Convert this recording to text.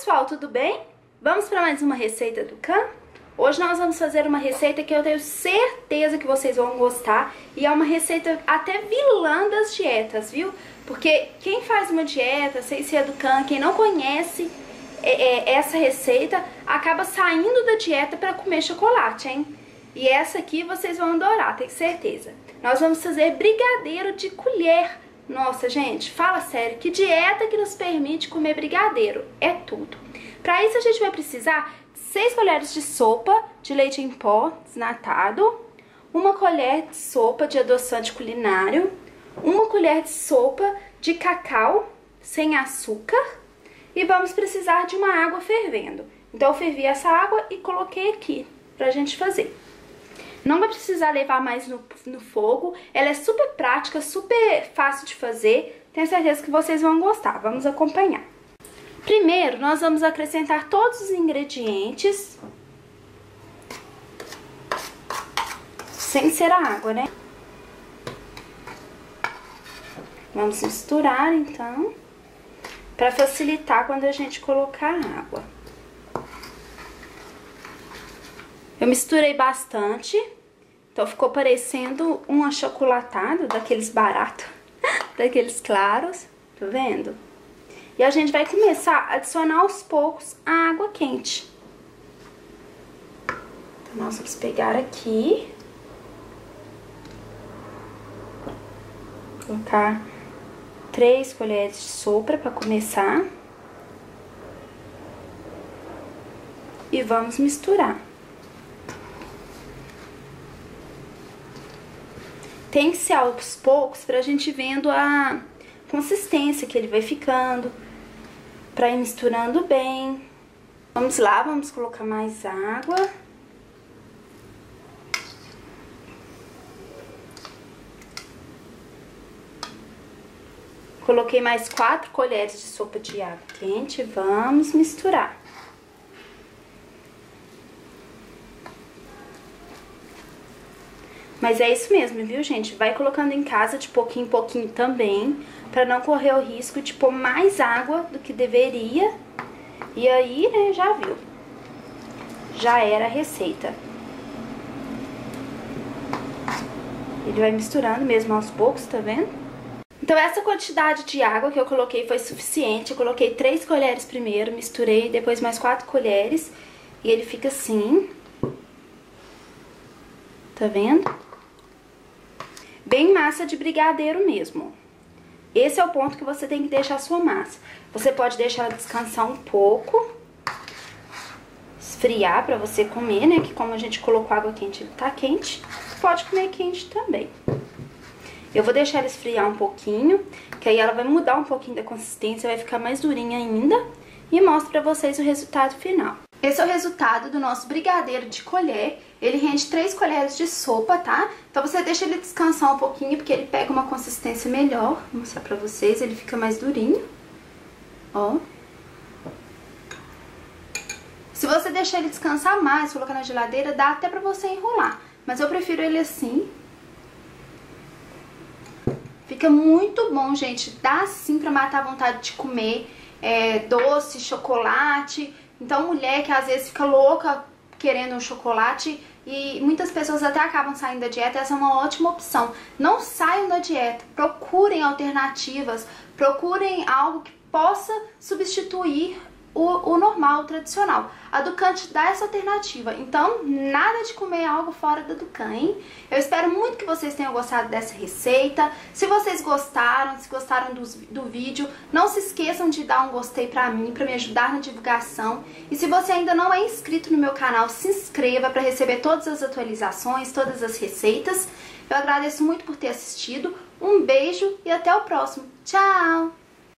pessoal, tudo bem? Vamos para mais uma receita do Dukan? Hoje nós vamos fazer uma receita que eu tenho certeza que vocês vão gostar e é uma receita até vilã das dietas, viu? Porque quem faz uma dieta, sem ser do Dukan, quem não conhece essa receita, acaba saindo da dieta para comer chocolate, hein? E essa aqui vocês vão adorar, tenho certeza. Nós vamos fazer brigadeiro de colher. Nossa, gente, fala sério, que dieta que nos permite comer brigadeiro? É tudo. Para isso a gente vai precisar de 6 colheres de sopa de leite em pó desnatado, 1 colher de sopa de adoçante culinário, 1 colher de sopa de cacau sem açúcar e vamos precisar de uma água fervendo. Então eu fervi essa água e coloquei aqui pra gente fazer. Não vai precisar levar mais no fogo, ela é super prática, super fácil de fazer, tenho certeza que vocês vão gostar, vamos acompanhar. Primeiro, nós vamos acrescentar todos os ingredientes, sem ser a água, né? Vamos misturar, então, para facilitar quando a gente colocar a água. Eu misturei bastante, então ficou parecendo um achocolatado, daqueles baratos, daqueles claros, tá vendo? E a gente vai começar a adicionar aos poucos a água quente. Então nós vamos pegar aqui, colocar 3 colheres de sopa para começar e vamos misturar. Tem que ser aos poucos pra gente vendo a consistência que ele vai ficando, pra ir misturando bem. Vamos lá, vamos colocar mais água. Coloquei mais 4 colheres de sopa de água quente, vamos misturar. Mas é isso mesmo, viu, gente? Vai colocando em casa de pouquinho em pouquinho também, pra não correr o risco de pôr mais água do que deveria. E aí, né, já viu. Já era a receita. Ele vai misturando mesmo aos poucos, tá vendo? Então essa quantidade de água que eu coloquei foi suficiente. Eu coloquei 3 colheres primeiro, misturei, depois mais 4 colheres. E ele fica assim, tá vendo? Bem massa de brigadeiro mesmo. Esse é o ponto que você tem que deixar a sua massa. Você pode deixar ela descansar um pouco, esfriar pra você comer, né? Que como a gente colocou água quente, ele tá quente. Pode comer quente também. Eu vou deixar ela esfriar um pouquinho, que aí ela vai mudar um pouquinho da consistência, vai ficar mais durinha ainda. E mostro pra vocês o resultado final. Esse é o resultado do nosso brigadeiro de colher. Ele rende 3 colheres de sopa, tá? Então você deixa ele descansar um pouquinho, porque ele pega uma consistência melhor. Vou mostrar pra vocês, ele fica mais durinho. Ó. Se você deixar ele descansar mais, colocar na geladeira, dá até pra você enrolar. Mas eu prefiro ele assim. Fica muito bom, gente. Dá sim pra matar a vontade de comer doce, chocolate. Então, mulher que às vezes fica louca querendo um chocolate e muitas pessoas até acabam saindo da dieta, essa é uma ótima opção. Não saiam da dieta, procurem alternativas, procurem algo que possa substituir o normal, o tradicional. A Dukan te dá essa alternativa, então nada de comer algo fora da Dukan, hein? Eu espero muito que vocês tenham gostado dessa receita. Se vocês gostaram, se gostaram do vídeo, não se esqueçam de dar um gostei pra mim, pra me ajudar na divulgação. E se você ainda não é inscrito no meu canal, se inscreva pra receber todas as atualizações, todas as receitas. Eu agradeço muito por ter assistido, um beijo e até o próximo. Tchau!